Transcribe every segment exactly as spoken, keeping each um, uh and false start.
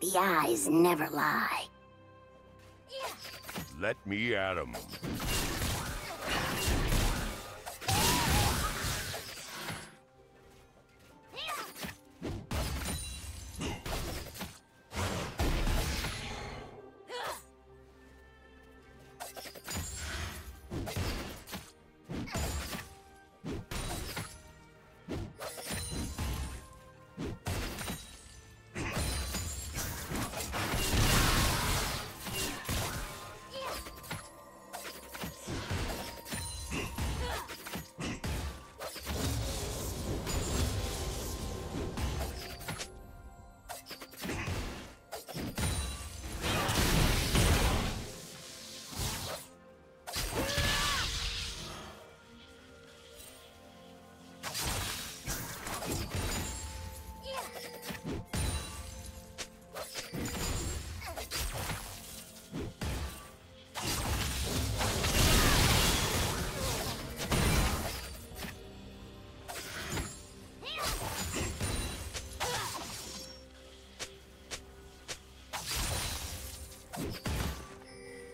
The eyes never lie. Let me at 'em. Yeah.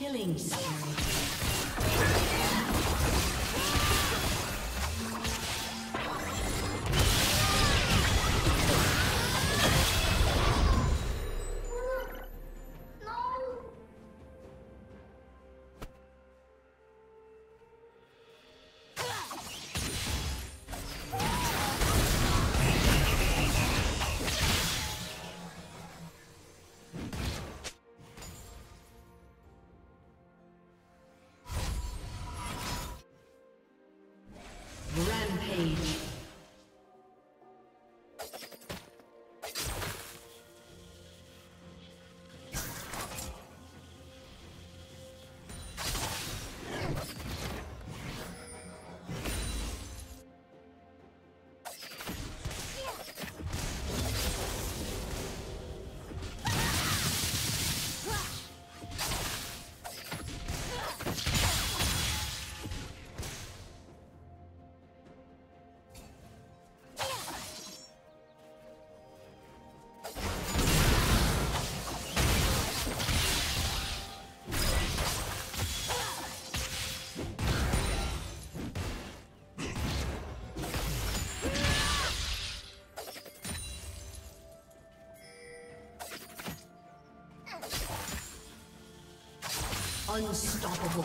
Killing spree. Unstoppable.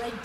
Red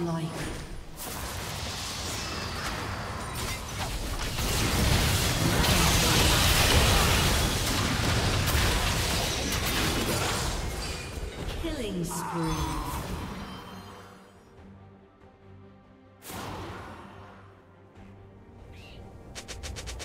Like killing spree.